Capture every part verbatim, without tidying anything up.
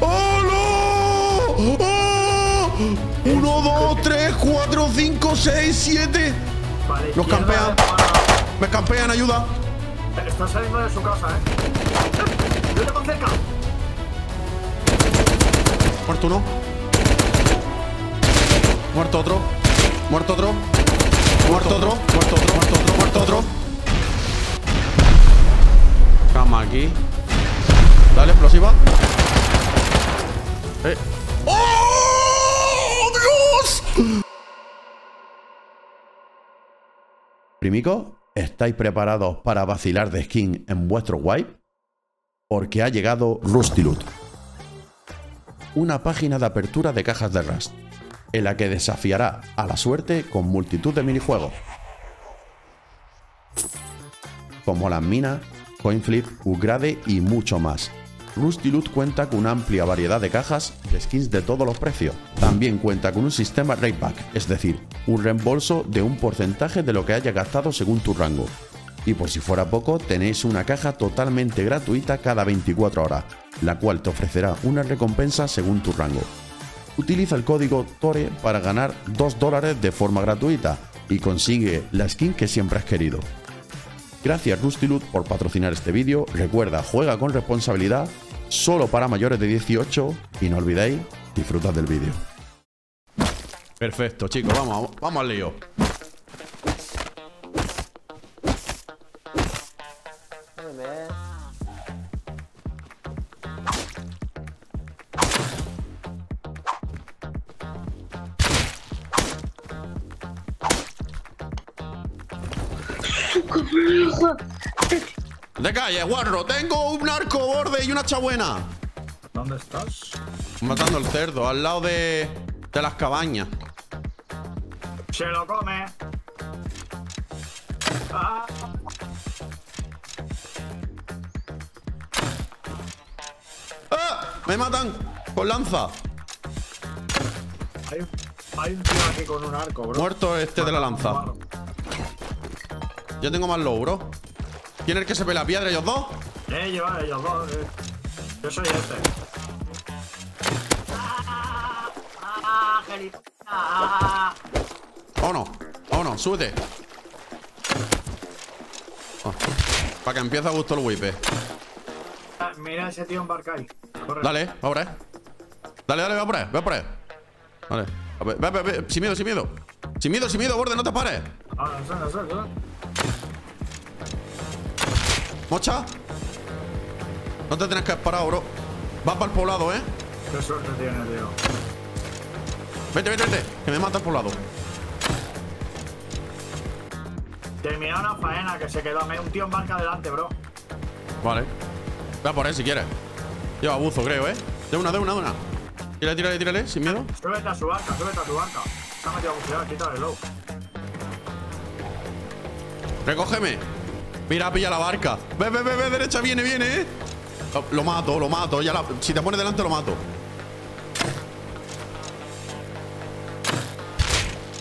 ¡Oh, no! ¡Oh! uno, dos, tres, cuatro, cinco, seis, siete. Vale, nos campean. Me campean, ayuda. Están saliendo de su casa, eh. ¡Yo tengo cerca! Muerto uno. Muerto otro. Muerto otro. Muerto otro. Muerto otro. Muerto otro. Muerto otro. Cama aquí. Dale, explosiva. Eh. ¡Oh, Dios! Primicos, ¿estáis preparados para vacilar de skin en vuestro wipe? Porque ha llegado Rusty Loot, una página de apertura de cajas de Rust, en la que desafiará a la suerte con multitud de minijuegos, como las minas, coinflip, upgrade y mucho más. Rusty Loot cuenta con una amplia variedad de cajas de skins de todos los precios. También cuenta con un sistema rate back, es decir, un reembolso de un porcentaje de lo que hayas gastado según tu rango. Y por si fuera poco, tenéis una caja totalmente gratuita cada veinticuatro horas, la cual te ofrecerá una recompensa según tu rango. Utiliza el código TORE para ganar dos dólares de forma gratuita y consigue la skin que siempre has querido. Gracias Rusty Loot por patrocinar este vídeo. Recuerda, juega con responsabilidad, solo para mayores de dieciocho, y no olvidéis, disfrutad del vídeo. Perfecto, chicos, vamos, vamos al lío. De calle, guarro. Tengo un arco borde y una chabuena. ¿Dónde estás? Matando al cerdo, al lado de, de las cabañas. Se lo come. Ah. ¡Ah! Me matan con lanza. Hay, hay un tío aquí con un arco, bro. Muerto este de la lanza. Yo tengo más low, bro. ¿Quién es el que se pela piedra? ¿Ellos dos? Eh, lleva ellos dos, eh. Yo soy este. Ah, ah, ah. Oh no, oh no, súbete. Oh. Para que empiece a gusto el wipe. Ah, mira ese tío embarca ahí. Corre. Dale, va por ahí. Dale, dale, va por ahí, va por ahí. Dale. Ve, ve, ve, sin miedo, sin miedo. Sin miedo, sin miedo, borde, no te pares. Ah, no, no, no, no. Mocha, no te tienes que parar, bro. Vas para el poblado, eh. Qué suerte tiene, tío. Vete, vete, vete, que me mata el poblado. Termina una faena que se quedó. Un tío en barca delante, bro. Vale. Ve a por él si quieres. Lleva buzo, creo, eh. De una, de una, de una. Tírale, tírale, tírale, sin miedo. Súbete a su barca, súbete a su barca. Se ha metido a bucear, quítale el low. Recógeme. Mira, pilla la barca. Ve, ve, ve, ve, derecha, viene, viene, eh. Lo, lo mato, lo mato. Ya la, si te pones delante, lo mato.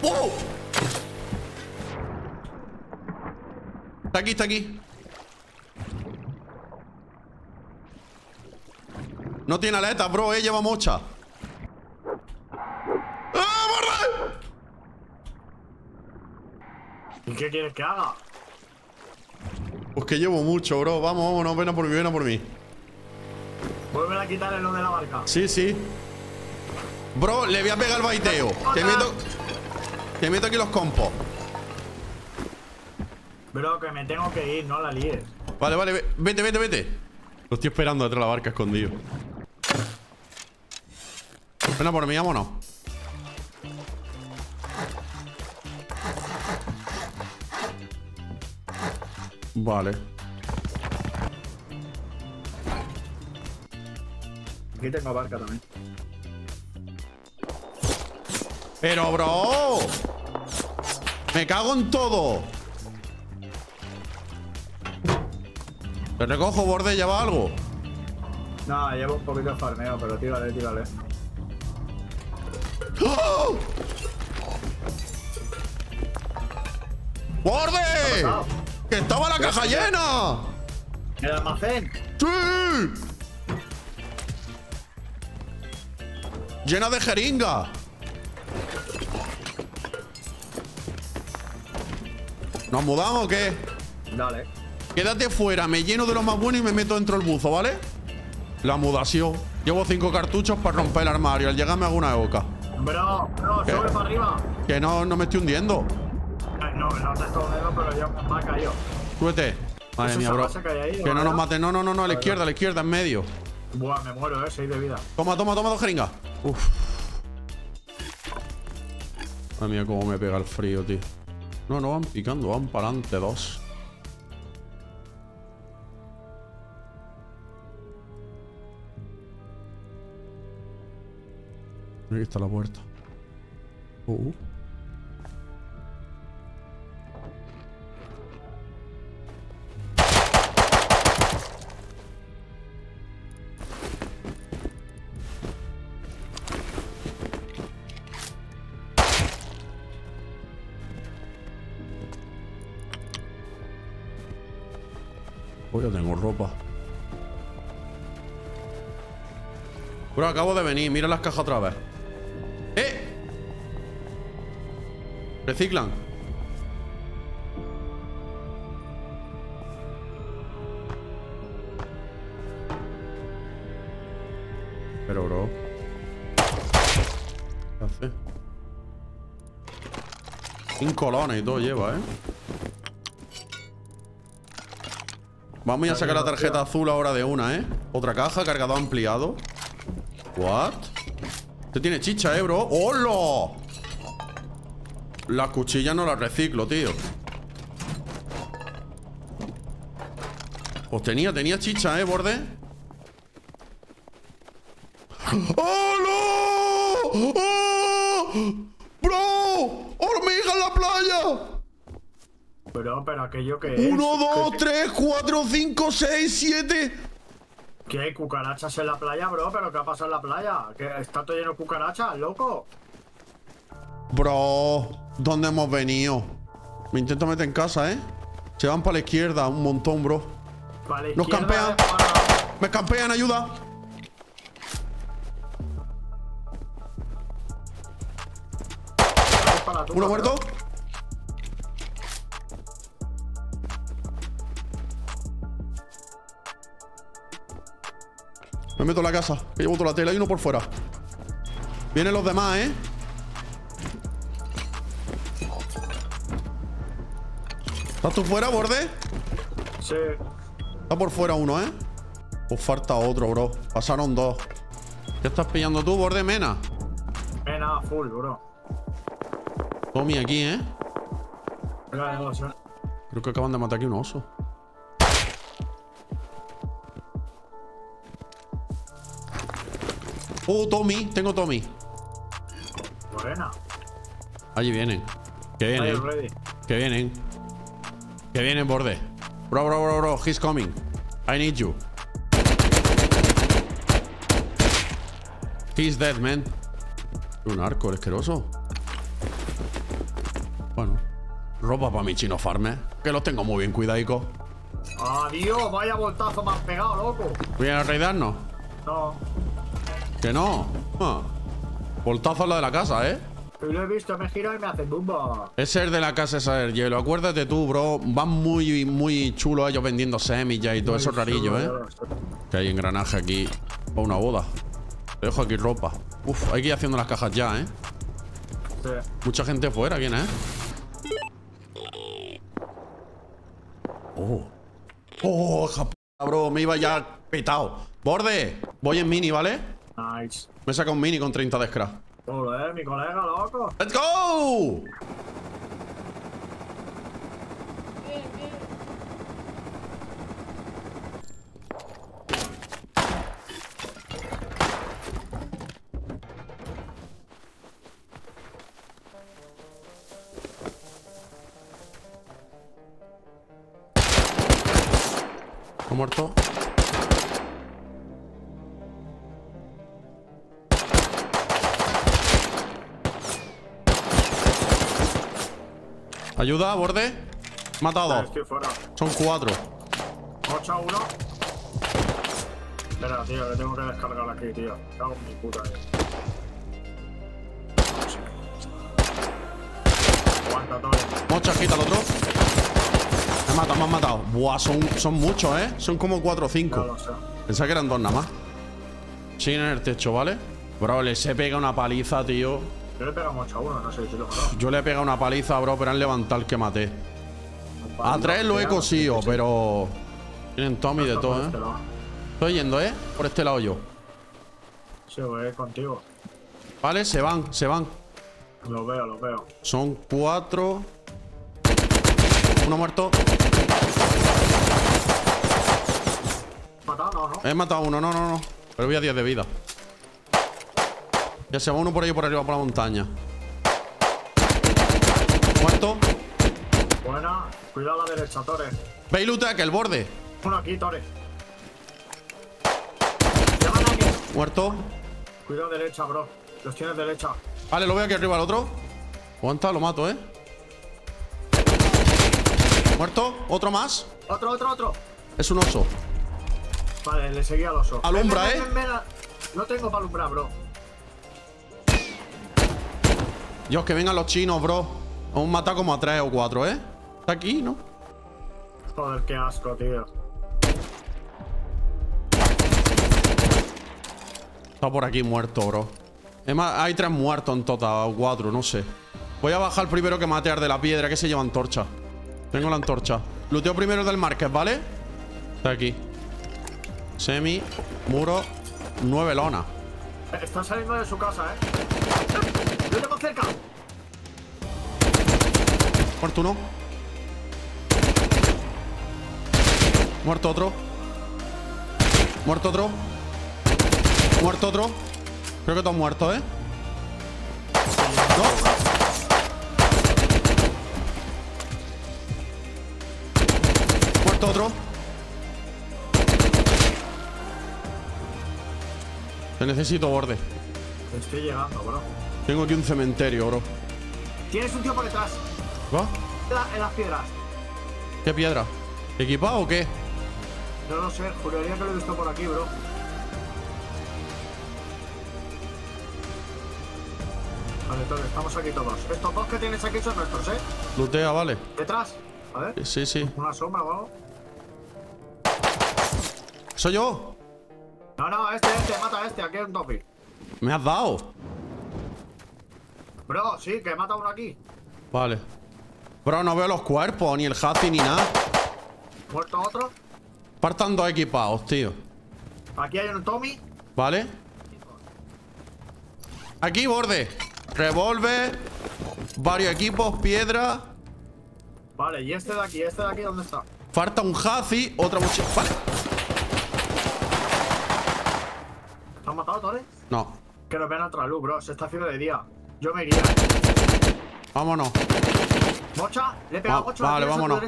¡Wow! Está aquí, está aquí. No tiene aletas, bro, eh. Lleva mocha. ¡Ah, borra! ¿Y qué quieres que haga? Pues que llevo mucho, bro. Vamos, vamos, no, ven a por mí, ven a por mí. Vuelve a quitarle lo de la barca. Sí, sí. Bro, le voy a pegar el baiteo. Te meto. Te meto aquí los compos. Bro, que me tengo que ir, no la líes. Vale, vale, vete, vete, vete. Lo estoy esperando detrás de la barca escondido. Ven a por mí, vámonos. Vale. Aquí tengo barca también. Pero, bro, me cago en todo. Te recojo, borde, ¿lleva algo? No, llevo un poquito de farmeo, pero tírale, tírale. ¡Oh! ¡Borde! ¡Que estaba la caja llena! ¿El almacén? ¡Sí! ¡Llena de jeringa! ¿Nos mudamos o qué? Dale. Quédate fuera, me lleno de lo más bueno y me meto dentro del buzo, ¿vale? La mudación. Llevo cinco cartuchos para romper el armario. Al llegar me hago una boca. Bro, bro, ¿Qué? Sube para arriba. Que no, no me estoy hundiendo. Ay, no, no te estoy hundiendo, pero ya me ha caído. Súbete. Madre mía, bro. Que, ahí, que no nos maten. No, no, no, no. A la izquierda, a la izquierda, en medio. Buah, me muero, eh. Seis de vida. Toma, toma, toma dos jeringas. Uf. Madre mía, cómo me pega el frío, tío. No, no van picando, van para adelante dos. Aquí está la puerta. Uh. Oh, ya tengo ropa. Pero acabo de venir, mira las cajas otra vez. Reciclan. Pero, bro, ¿qué hace? Cinco colones y todo lleva, ¿eh? Vamos a sacar la tarjeta azul ahora de una, ¿eh? Otra caja, cargador ampliado. What? Este tiene chicha, ¿eh, bro? ¡Hola! Las cuchillas no las reciclo, tío. Pues tenía, tenía chicha, ¿eh, borde? ¡Oh, no! ¡Oh! ¡Bro! ¡Hormiga en la playa! Bro, pero aquello que es... ¡Uno, dos, ¿qué? Tres, cuatro, cinco, seis, siete... ¿Qué hay cucarachas en la playa, bro? ¿Pero qué ha pasado en la playa? ¿Que está todo lleno de cucarachas, loco? Bro, ¿dónde hemos venido? Me intento meter en casa, ¿eh? Se van para la izquierda, un montón, bro. Nos campean. Me campean, ayuda. Uno muerto. Me meto en la casa, que llevo toda la tela y uno por fuera. Vienen los demás, ¿eh? ¿Estás tú fuera, borde? Sí. Está por fuera uno, ¿eh? Pues falta otro, bro. Pasaron dos. ¿Qué estás pillando tú, borde? Mena. Mena full, bro. Tommy aquí, ¿eh? Creo que acaban de matar aquí un oso. Oh, Tommy. Tengo Tommy. Morena. Allí vienen. Que vienen. Que vienen. Que viene, borde. Bro, bro, bro, bro. He's coming. I need you. He's dead, man. Un arco, el asqueroso. Bueno. Ropa para mi chino farm, eh. Que los tengo muy bien cuidadico. Adiós, vaya voltazo más pegado, loco. ¿Vienen a raidarnos? No. Que no. Ah. Voltazo a la de la casa, eh. Lo he visto, me giro y me hace tumba. Ese es de la casa esa del hielo. Acuérdate tú, bro. Van muy, muy chulos ellos vendiendo semillas y todo eso rarillo, ¿eh? Que hay engranaje aquí. Para una boda. Te dejo aquí ropa. Uf, hay que ir haciendo las cajas ya, ¿eh? Sí. Mucha gente fuera, ¿quién es? Oh. Oh, hija p***, bro. Me iba ya petado. Borde, voy en mini, ¿vale? Nice. Me saca un mini con treinta de scrap. Joder, mi colega, loco. ¡Let's go! Bien, bien. ¿Ha muerto? Ayuda, borde. Matado. Estoy fuera. Son cuatro. ocho a uno. Espera, tío, que tengo que descargar aquí, tío. Cago en mi puta, tío. Aguanta todo. Mocha, quita al otro. Me han matado, me han matado. Buah, son, son muchos, ¿eh? Son como cuatro o cinco. Pensaba que eran dos nada más. Siguen en el techo, ¿vale? Bro, les he pegado una paliza, tío. Yo le he pegado mucho a uno, no sé si lo he matado. Yo le he pegado una paliza, bro, pero han levantado el que maté. A tres lo he cosido, pero... Tienen Tommy de todo, ¿eh? Estoy yendo, ¿eh? Por este lado yo. Sí, voy contigo. Vale, se van, se van. Lo veo, lo veo. Son cuatro. Uno muerto. ¿He matado o no? He matado a uno, no, no, no. Pero voy a diez de vida. Ya se va uno por ahí, por arriba, por la montaña. Muerto. Buena. Cuidado a la derecha, Tore. Ve y lootea, que el borde. Uno aquí, Tore. Aquí. Muerto. Cuidado derecha, bro. Los tienes derecha. Vale, lo veo aquí arriba, el otro. Aguanta, lo mato, eh. Muerto. Otro más. Otro, otro, otro. Es un oso. Vale, le seguí al oso. Alumbra, ven, ven, eh. Ven, ven, no tengo para alumbrar, bro. Dios, que vengan los chinos, bro. Aún mata como a tres o cuatro, eh. Está aquí, ¿no? Joder, qué asco, tío. Está por aquí muerto, bro. Es más, hay tres muertos en total, o cuatro, no sé. Voy a bajar primero que matear de la piedra, que se lleva antorcha. Tengo la antorcha. Luteo primero del Márquez, ¿vale? Está aquí. Semi, muro, nueve lona. Están saliendo de su casa, ¿eh? ¡Yo tengo cerca! Muerto uno. Muerto otro. Muerto otro. Muerto otro. Creo que todos muertos, ¿eh? No. Muerto otro. Te necesito, borde. Te estoy llegando, bro. Tengo aquí un cementerio, bro. Tienes un tío por detrás. ¿Va? En las piedras. ¿Qué piedra? ¿Equipado o qué? No lo sé, juraría que lo he visto por aquí, bro. Vale, entonces, estamos aquí todos. Estos dos que tienes aquí son nuestros, ¿eh? Lootea, vale. ¿Detrás? A ver. Sí, sí. Una sombra o algo. ¿Soy yo? No, no, este, este, mata a este. Aquí hay un topi. ¿Me has dado? Bro, sí, que mata uno aquí. Vale. Bro, no veo los cuerpos, ni el hazi, ni nada. ¿Muerto otro? Partan dos equipados, tío. Aquí hay un Tommy. Vale. Aquí, borde. Revolver. Varios equipos, piedra. Vale, y este de aquí, este de aquí, ¿dónde está? Falta un hazi, otra mochila. Vale. ¿Te han matado, Tore? No. Que nos ven atrás, luz, bro. Se está haciendo de día. Yo me iría. Vámonos. Mocha, le he pegado ocho. Vale, vámonos.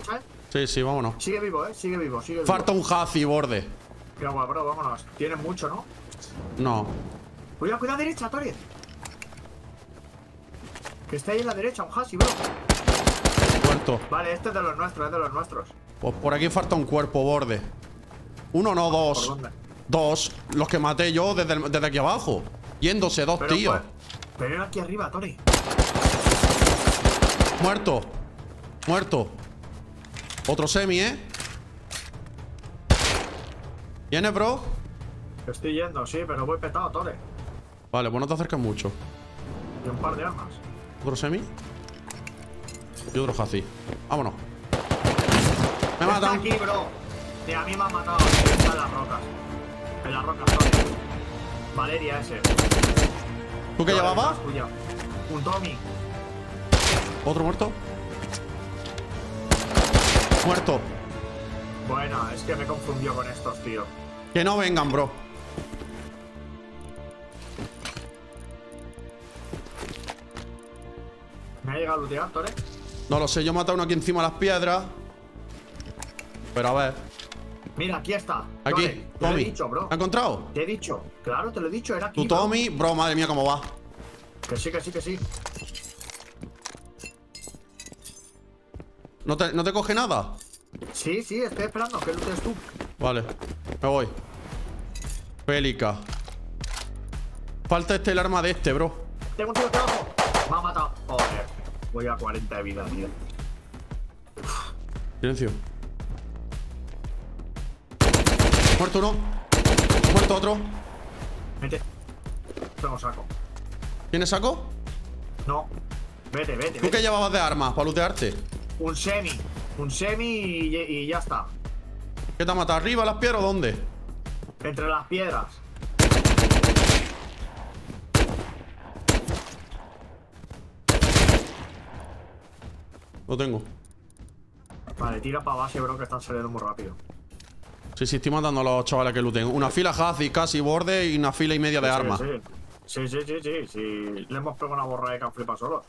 Sí, sí, vámonos. Sigue vivo, eh, sigue vivo, sigue vivo. Falta un hazi, borde. Qué guay, bro, vámonos. Tienes mucho, ¿no? No. Cuidado, cuidado, derecha, Tore. Que está ahí en la derecha, un hazi, bro. Muerto. Vale, este es de los nuestros, es de los nuestros. Pues por aquí falta un cuerpo, borde. Uno, no, dos. ¿Por dónde? Dos. Los que maté yo desde, el, desde aquí abajo. Yéndose, dos, pero, tío. Pues, pero era aquí arriba, Tore. Muerto. Muerto. Otro semi, ¿eh? ¿Vienes, bro? Estoy yendo, sí, pero voy petado, Tore. Vale, pues no te acercas mucho. Y un par de armas. ¿Otro semi? Y otro hazi. Vámonos. Me matan. Aquí, bro. De a mí me han matado. Está en las rocas. En las rocas, Tore. Valeria, ese. ¿Tú qué llevabas? Un Tommy. ¿Otro muerto? Muerto. Bueno, es que me confundió con estos, tío. Que no vengan, bro. ¿Me ha llegado a lootear, Tore? No lo sé, yo he matado uno aquí encima de las piedras. Pero a ver. Mira, aquí está. Aquí, Tore, Tommy. Te lo he dicho, bro. ¿Lo has encontrado? Te he dicho. Claro, te lo he dicho, era aquí. Tu Tommy, bro, madre mía, cómo va. Que sí, que sí, que sí. ¿No te, ¿No te coge nada? Sí, sí, estoy esperando que lootes tú. Vale, me voy. Pélica. Falta este el arma de este, bro. Tengo un tío de trabajo. Me ha matado. Joder. Voy a cuarenta de vida, tío. Silencio. Muerto uno. Muerto otro. Vete. Tengo saco. ¿Tienes saco? No. Vete, vete. ¿Tú qué llevabas de armas para lootearte? Un semi. Un semi y, y ya está. ¿Qué te ha matado? ¿Arriba las piedras o dónde? Entre las piedras. Lo tengo. Vale, tira para base, bro, que están saliendo muy rápido. Sí, sí, estoy matando a los chavales que looten. Una fila casi, casi borde y una fila y media de sí, armas. Sí. Sí, sí, sí, sí, sí. Le hemos pegado una borra de canflipa solo.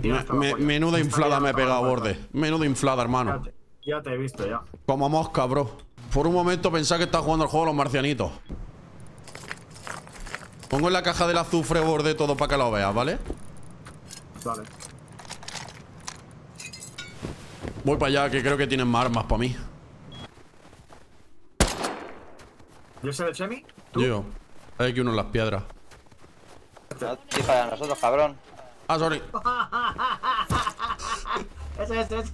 Me, me, menuda inflada me he pegado a borde. Menuda inflada, hermano. Ya te, ya te he visto, ya. Como mosca, bro. Por un momento pensaba que estaba jugando el juego de los marcianitos. Pongo en la caja del azufre borde todo para que lo veas, ¿vale? Vale. Voy para allá, que creo que tienen más armas para mí. ¿Yo soy el semi? ¿Tú? Yo. Hay aquí uno en las piedras. No dispara a nosotros, cabrón. Ah, sorry. Eso, eso, eso.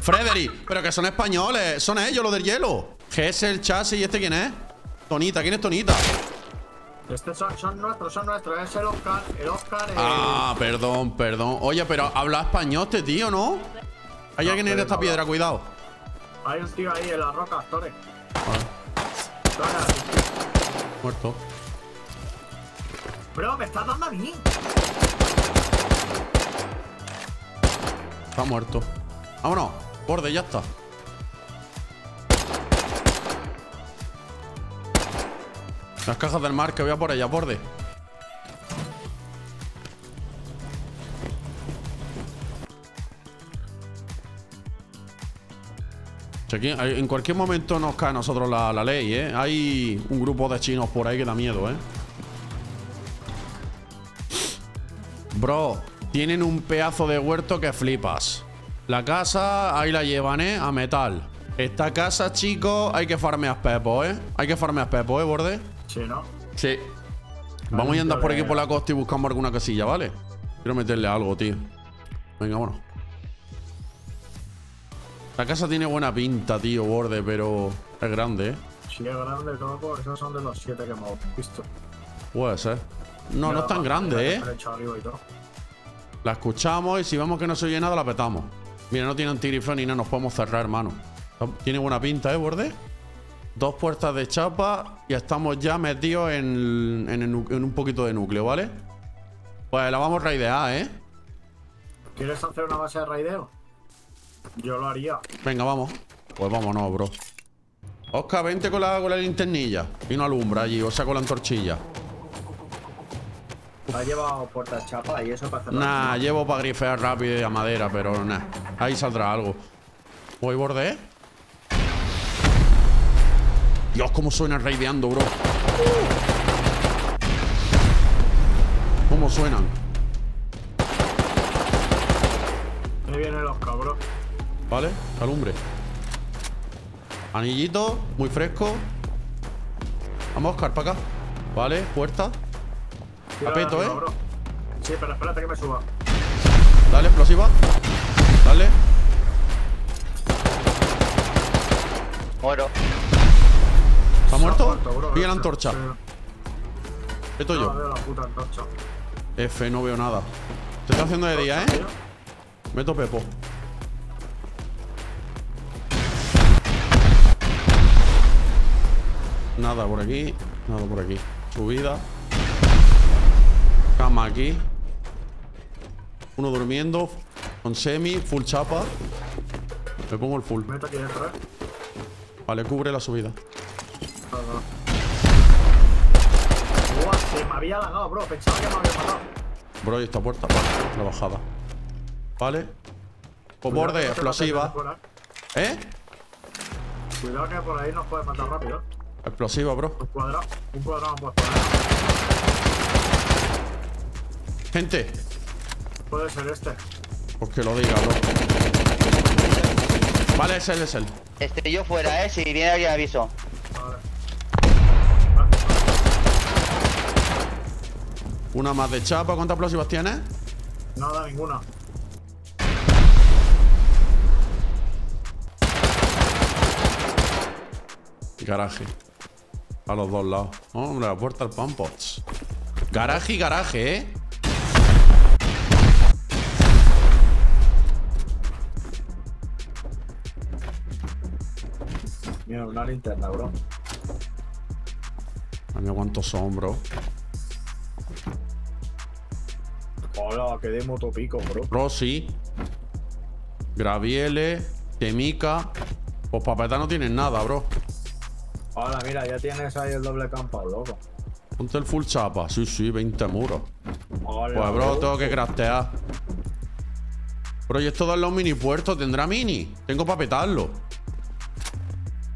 Frederick, pero que son españoles. Son ellos los del hielo. ¿Qué es el chasis? ¿Y este quién es? Tonita, ¿quién es Tonita? Estos son, son nuestros, son nuestros. Es el Oscar, el Oscar. El... Ah, perdón, perdón. Oye, pero habla español este tío, ¿no? Hay no, alguien en esta no, piedra, no. Cuidado. Hay un tío ahí en las rocas, Tore. Vale. Muerto. Bro, me estás dando a mí. Está muerto. Vámonos, borde, ya está. Las cajas del mar, que voy a por ellas, borde. Aquí, en cualquier momento nos cae a nosotros la, la ley, ¿eh? Hay un grupo de chinos por ahí que da miedo, ¿eh? Bro, tienen un pedazo de huerto que flipas. La casa, ahí la llevan, ¿eh? A metal. Esta casa, chicos, hay que farmear pepo, ¿eh? Hay que farmear pepo, ¿eh, borde? Sí, ¿no? Sí. Vamos a andar por aquí por la costa y buscamos alguna casilla, ¿vale? Quiero meterle algo, tío. Venga, bueno. La casa tiene buena pinta, tío, borde, pero es grande, ¿eh? Sí, es grande todo, porque esos son de los siete que hemos visto. Puede ser. No, ya no es tan grande, ¿eh? La escuchamos y si vemos que no se oye nada, la petamos. Mira, no tiene antigrifón ni nada, nos podemos cerrar, hermano. Tiene buena pinta, ¿eh, borde? Dos puertas de chapa y estamos ya metidos en, en, el, en un poquito de núcleo, ¿vale? Pues la vamos a raidear, ¿eh? ¿Quieres hacer una base de raideo? Yo lo haría. Venga, vamos. Pues vámonos, bro. Oscar, vente con la, con la linternilla. Y no alumbra allí, o sea, con la antorchilla. ¿Has llevado puertas chapa y eso para hacer? Nah, llevo para grifear rápido y a madera, pero nah. Ahí saldrá algo. Voy, borde. Dios, cómo suena raideando, bro. ¿Cómo suenan? Ahí vienen los cabros. Vale, alumbre. Anillito, muy fresco. Vamos, Oscar, para acá. Vale, puerta. Apeto, eh. Bro. Sí, pero espérate que me suba. Dale, explosiva. Dale. Muero. ¿Está muerto? muerto bro, Pilla la antorcha. Esto no, yo. Veo la puta antorcha. F, no veo nada. Se está haciendo de día, eh. Tío. Meto pepo. Nada por aquí. Nada por aquí. Subida. Cama aquí. Uno durmiendo. Con semi. Full chapa. Me pongo el full. Meta aquí detrás. Vale, cubre la subida. Buah, se me había lagado, bro. Pensaba que me había matado. Bro, y esta puerta. Vale, la bajada. Vale. Por borde, explosiva. ¿Eh? Cuidado que por ahí nos puede matar rápido. Explosiva, bro. Un cuadrado, un cuadrado puedes poner. Gente. Puede ser este. Pues que lo diga, bro. Vale, es él, es él. Estoy yo fuera, eh. Si viene alguien aviso. Vale. Una más de chapa. ¿Cuántas explosivas tienes? Nada, ninguna. Garaje. A los dos lados. Hombre, la puerta al Pampots. Garaje y garaje, ¿eh? Mira, una linterna, bro. A mí cuántos son, bro. Hola, que de motopico, bro. Rosy. Graviele. Temica. Pues papeta no tienen nada, bro. Hola, mira, ya tienes ahí el doble campo, loco. Ponte el full chapa. Sí, sí, veinte muros. Hola, pues, bro, bro, tengo que craftear. Bro, y esto da los mini puertos. ¿Tendrá mini? Tengo para petarlo.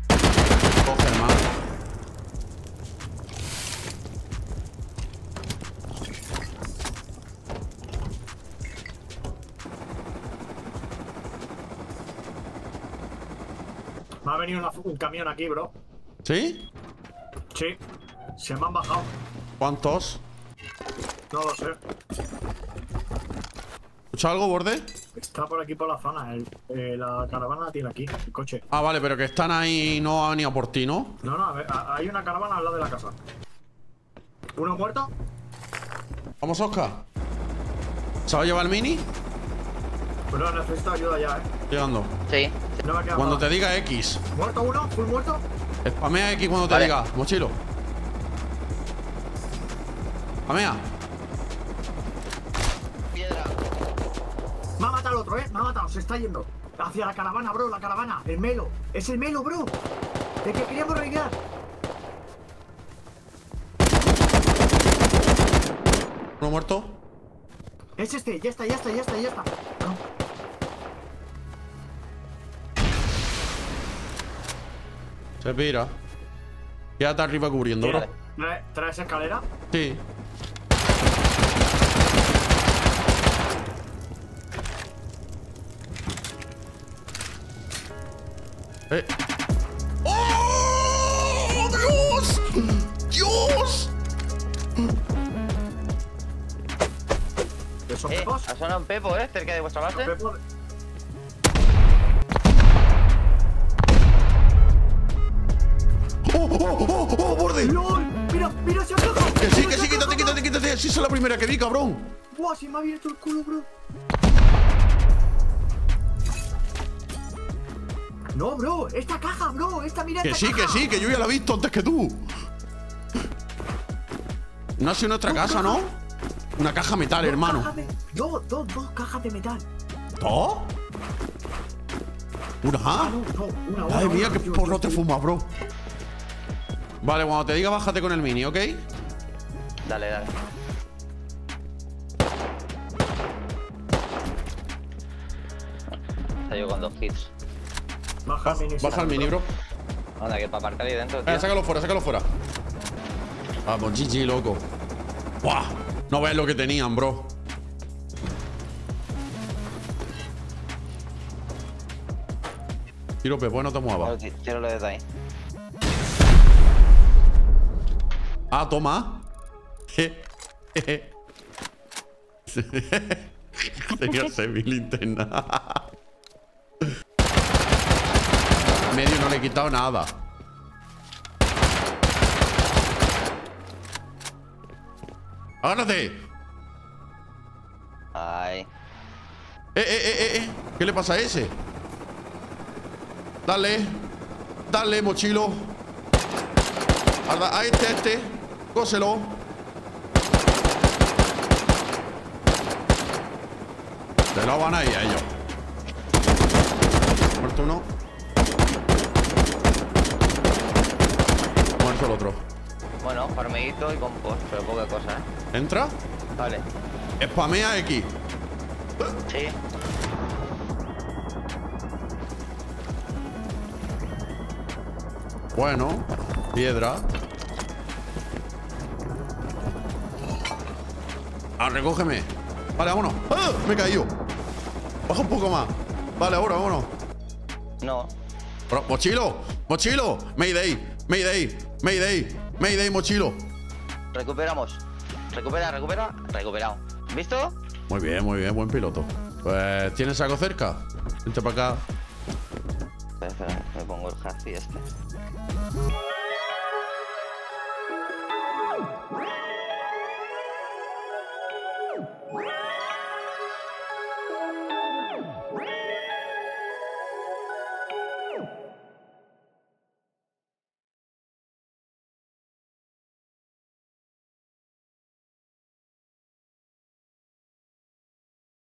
Coge, hermano. Me ha venido una, un camión aquí, bro. ¿Sí? Sí. Se me han bajado. ¿Cuántos? No lo sé. ¿Escuchas algo, borde? Está por aquí, por la zona. El, eh, la caravana la tiene aquí, el coche. Ah, vale, pero que están ahí y no han venido por ti, ¿no? No, no, a ver, a, hay una caravana al lado de la casa. ¿Uno muerto? Vamos, Oscar. ¿Sabes llevar el mini? Pero necesito ayuda ya, ¿eh? Llegando. Sí. No me ha quedado cuando nada. Te diga X. ¿Muerto uno? ¿Full muerto? Spamea X cuando te vale. diga, mochilo. Spamea. Piedra. Me ha matado el otro, eh. Me ha matado, se está yendo. Hacia la caravana, bro, la caravana. El Melo. Es el Melo, bro. El que queríamos reinar. ¿Uno muerto? Es este, ya está, ya está, ya está, ya está. No. Se pira. Quédate arriba cubriendo, bro. ¿Traes escalera? Sí. Eh. ¡Oh! ¡Dios! ¡Dios! ¿Qué son eh, pepos? Ha sonado un pepo, ¿eh? Cerca de vuestra base. ¡Oh, oh, oh, oh, borde! ¡Lol! ¡Mira, mira ese ataco! ¡Que sí, que sí! ¡Quítate, quítate, quítate! ¡Sí, esa es la primera que vi, cabrón! ¡Buah, se me ha abierto el culo, bro! ¡No, bro! ¡Esta caja, bro! ¡Esta mira esta caja! ¡Que sí, que sí! ¡Que yo ya la he visto antes que tú! No ha sido nuestra casa, ¿no? Una caja metal, hermano. No, dos, dos cajas de metal. ¿Dos? ¿Una? No, una. ¡Ay, mía, qué porro te fumas, bro! Vale, cuando te diga, bájate con el mini, ¿ok? Dale, dale. Está yo con dos hits. Baja, baja, mini, baja el mini, bro. Anda, que para aparcar ahí dentro. Venga, sácalo fuera, sácalo fuera. Vamos, G G, loco. ¡Buah! No ves lo que tenían, bro. Tiro, pepo, no te muevas. Tiro lo desde ahí. Ah, toma. Tengo seis mil linternas. Medio no le he quitado nada. ¡Agárrate! Ay. Eh, eh, eh, eh. ¿Qué le pasa a ese? Dale. Dale, mochilo. A este, a este. Cóselo. Te lo van a ir a ellos. Muerto uno. Muerto el otro. Bueno, farmeito y compost, pero poca cosa, ¿eh? ¿Entra? Vale. Spamea X. Sí. Bueno, piedra. Ah, recógeme. Vale, vámonos. ¡Ah! Me he caído. Baja un poco más. Vale, ahora, vámonos. No. Bro, mochilo. Mochilo. Mayday. Mayday. Mayday. Mayday, mochilo. Recuperamos. Recupera, recupera. Recuperado. ¿Visto? Muy bien, muy bien. Buen piloto. Pues, ¿tienes algo cerca? Vente para acá. Espera, espera. Me pongo el hasty este.